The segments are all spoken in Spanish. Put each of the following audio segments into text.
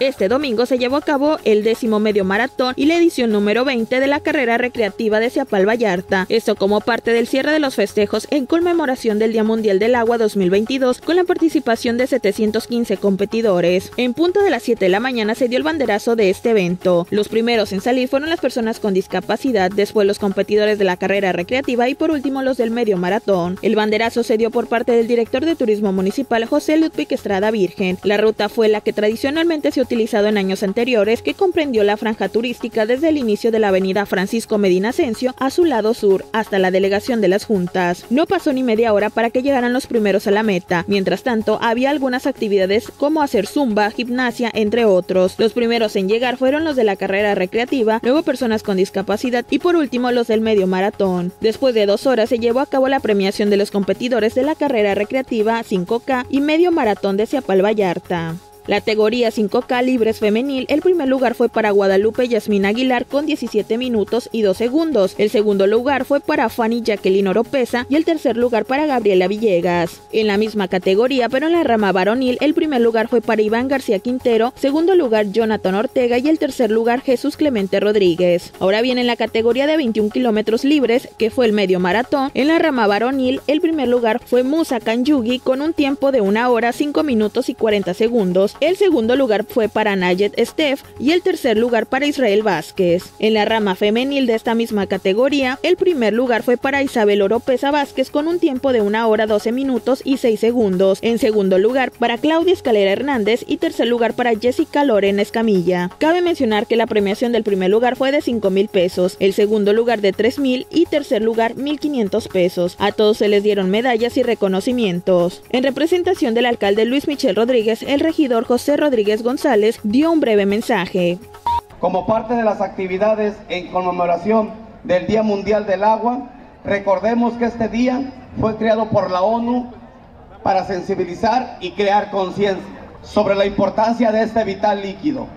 Este domingo se llevó a cabo el 10º medio maratón y la edición número 20 de la carrera recreativa de Seapal Vallarta. Esto como parte del cierre de los festejos en conmemoración del Día Mundial del Agua 2022 con la participación de 715 competidores. En punto de las 7 de la mañana se dio el banderazo de este evento. Los primeros en salir fueron las personas con discapacidad, después los competidores de la carrera recreativa y por último los del medio maratón. El banderazo se dio por parte del director de Turismo Municipal José Ludwig Estrada Virgen. La ruta fue la que tradicionalmente se utilizado en años anteriores, que comprendió la franja turística desde el inicio de la avenida Francisco Medina Ascencio a su lado sur hasta la delegación de las Juntas. No pasó ni media hora para que llegaran los primeros a la meta. Mientras tanto, había algunas actividades como hacer zumba, gimnasia, entre otros. Los primeros en llegar fueron los de la carrera recreativa, luego personas con discapacidad y por último los del medio maratón. Después de 2 horas se llevó a cabo la premiación de los competidores de la carrera recreativa 5K y medio maratón de Seapal Vallarta. La categoría 5K libres femenil, el primer lugar fue para Guadalupe Yasmín Aguilar con 17 minutos y 2 segundos, el segundo lugar fue para Fanny Jacqueline Oropesa y el tercer lugar para Gabriela Villegas. En la misma categoría, pero en la rama varonil, el primer lugar fue para Iván García Quintero, segundo lugar Jonathan Ortega y el tercer lugar Jesús Clemente Rodríguez. Ahora bien, en la categoría de 21 kilómetros libres, que fue el medio maratón, en la rama varonil, el primer lugar fue Musa Kanyugi con un tiempo de 1 hora, 5 minutos y 40 segundos. El segundo lugar fue para Nayet Steph y el tercer lugar para Israel Vázquez. En la rama femenil de esta misma categoría, el primer lugar fue para Isabel Oropesa Vázquez con un tiempo de 1 hora 12 minutos y 6 segundos. En segundo lugar para Claudia Escalera Hernández y tercer lugar para Jessica Loren Escamilla. Cabe mencionar que la premiación del primer lugar fue de 5,000 pesos, el segundo lugar de 3,000 y tercer lugar 1,500 pesos. A todos se les dieron medallas y reconocimientos. En representación del alcalde Luis Michel Rodríguez, el regidor José Rodríguez González dio un breve mensaje. Como parte de las actividades en conmemoración del Día Mundial del Agua, recordemos que este día fue creado por la ONU para sensibilizar y crear conciencia sobre la importancia de este vital líquido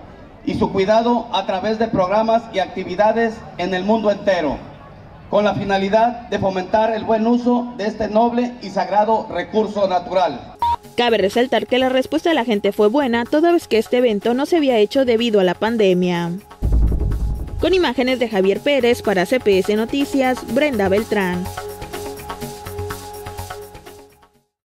y su cuidado a través de programas y actividades en el mundo entero, con la finalidad de fomentar el buen uso de este noble y sagrado recurso natural. Cabe resaltar que la respuesta de la gente fue buena, toda vez que este evento no se había hecho debido a la pandemia. Con imágenes de Javier Pérez para CPS Noticias, Brenda Beltrán.